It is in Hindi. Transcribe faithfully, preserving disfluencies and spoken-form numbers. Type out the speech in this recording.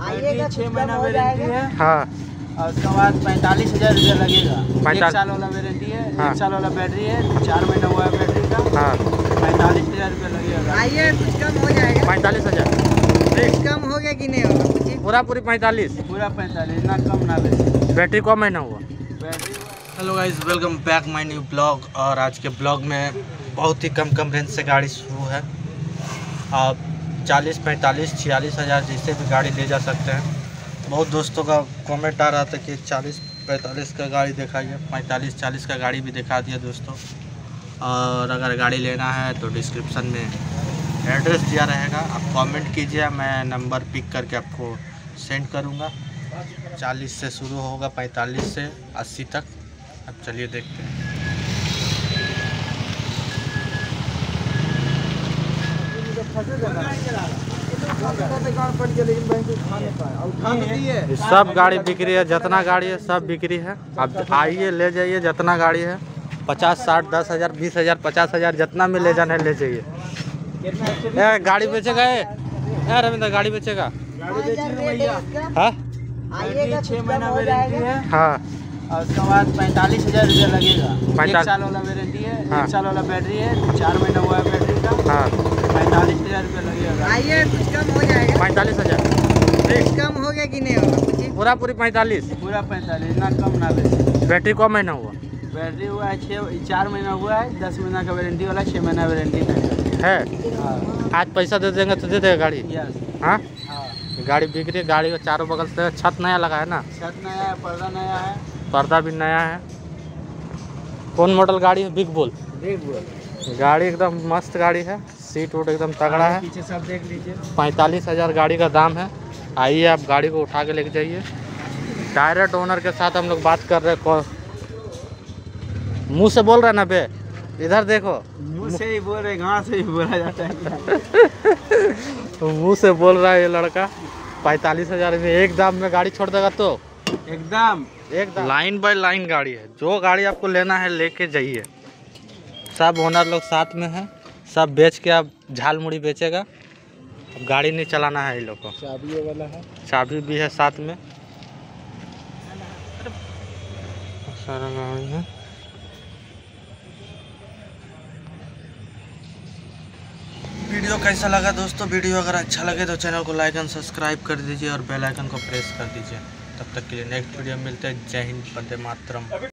छह महीना वारंटी है हाँ। और उसके बाद पैंतालीस हजार रुपया लगेगा। एक साल वाला वारंटी है हाँ। एक साल वाला बैटरी है, चार महीना हुआ है बैटरी का हाँ। पैंतालीस हजार रुपया लगेगा। आइए कुछ कम हो जाएगा। पैंतालीस हजार कुछ कम हो गया कि नहीं होगा? पूरा पूरी पैंतालीस, पूरा पैंतालीस, ना कम ना बेच। बैटरी कम महीना हुआ। Hello guys, welcome back my new blog. और आज के ब्लॉग में बहुत ही कम कम रेंज से गाड़ी शुरू है। आप चालीस पैंतालीस छियालीस हज़ार जैसे भी गाड़ी ले जा सकते हैं। बहुत दोस्तों का कमेंट आ रहा था कि चालीस पैंतालीस का गाड़ी दिखाइए, पैंतालीस चालीस का गाड़ी भी दिखा दिया दोस्तों। और अगर गाड़ी लेना है तो डिस्क्रिप्शन में एड्रेस दिया रहेगा, आप कमेंट कीजिए, मैं नंबर पिक करके आपको सेंड करूँगा। चालीस से शुरू होगा पैंतालीस से अस्सी तक। अब चलिए देखते हैं। सब गाड़ी बिक्री है, जितना गाड़ी है सब बिक्री है। आप आइए ले जाइए जितना गाड़ी है। पचास साठ दस हज़ार बीस हज़ार पचास हज़ार जितना में ले जाना है ले जाइए। गाड़ी बेचेगा यार रविंद्र, गाड़ी बेचेगा हाँ। छह महीना वारंटी है हाँ। और उसके बाद पैंतालीस हजार रुपया लगेगा। एक साल वाला वारंटी है हाँ। एक साल वाला बैटरी है, चार महीना हुआ है बैटरी का हाँ। पैंतालीस हजार रुपया लगेगा। आइए कुछ कम हो जाएगा। पैंतालीस हजार कुछ कम हो गया कि नहीं होगा? पूरा पूरी पैंतालीस, पूरा पैंतालीस, ना कम ना बेच। बैटरी कम महीना हुआ? बैटरी हुआ है छः, चार महीना हुआ है, दस महीना का वारंटी वाला, छः महीना वारंटी है। आज पैसा दे देंगे तो दे देगा गाड़ी हाँ। गाड़ी बिक रही है, गाड़ी का चारों बगल से छत नया लगा है ना, छत नया है, पर्दा नया है, पर्दा भी नया है। कौन मॉडल गाड़ी है? बिग बुल, बिग बुल गाड़ी एकदम मस्त गाड़ी है, सीट वोट एकदम तगड़ा है। पीछे सब देख लीजिए। पैंतालीस हज़ार गाड़ी का दाम है। आइए आप गाड़ी को उठा के लेके जाइए। डायरेक्ट ओनर के साथ हम लोग बात कर रहे हैं। कौन मुँह से बोल रहे ना बे, इधर देखो, मुँह से ही बोल रहे, घास से ही बोला जाता है। मुँह से बोल रहा है ये लड़का। पैंतालीस हज़ार में एक दाम में गाड़ी छोड़ देगा तो एकदम एकदम लाइन बाय लाइन गाड़ी है। जो गाड़ी आपको लेना है लेके जाइए। सब ओनर लोग साथ में हैं, सब बेच के आप झाल मुड़ी बेचेगा। अब गाड़ी नहीं चलाना है ये लोग को। चाबी वाला है, चाबी भी है साथ में, सारा गाड़ी है। वीडियो कैसा लगा दोस्तों? वीडियो अगर अच्छा लगे तो चैनल को लाइक एंड सब्सक्राइब कर दीजिए और बेल आइकन को प्रेस कर दीजिए। तब तक के लिए नेक्स्ट वीडियो मिलते हैं। जय हिंद, वंदे मातरम।